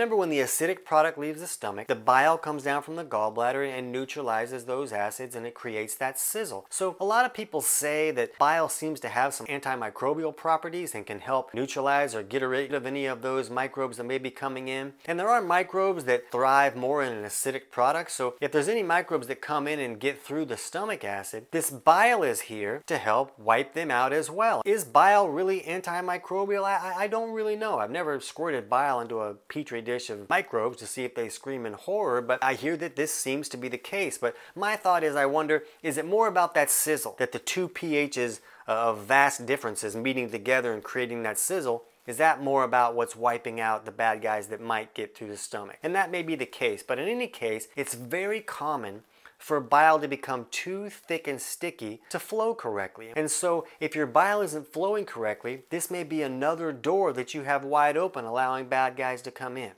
Remember, when the acidic product leaves the stomach, the bile comes down from the gallbladder and neutralizes those acids, and it creates that sizzle. So a lot of people say that bile seems to have some antimicrobial properties and can help neutralize or get rid of any of those microbes that may be coming in. And there are microbes that thrive more in an acidic product, so if there's any microbes that come in and get through the stomach acid, this bile is here to help wipe them out as well. Is bile really antimicrobial? I don't really know. I've never squirted bile into a petri dish of microbes to see if they scream in horror, but I hear that this seems to be the case. But my thought is, I wonder, is it more about that sizzle, that the two pHs of vast differences meeting together and creating that sizzle? Is that more about what's wiping out the bad guys that might get through the stomach? And that may be the case, but in any case, it's very common for bile to become too thick and sticky to flow correctly. And so if your bile isn't flowing correctly, this may be another door that you have wide open, allowing bad guys to come in.